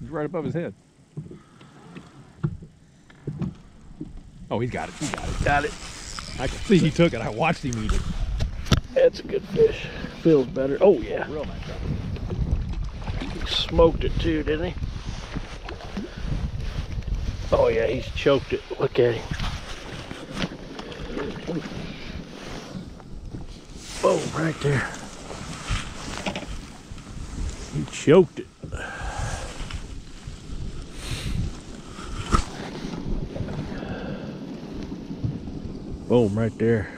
He's right above his head. Oh, he's got it. He got it. Got it. I could see he took it. I watched him eat it. That's a good fish. Feels better. Oh, yeah. Real nice. He smoked it too, didn't he? Oh, yeah. He's choked it. Look at him. Boom, right there. He choked it. Boom, right there.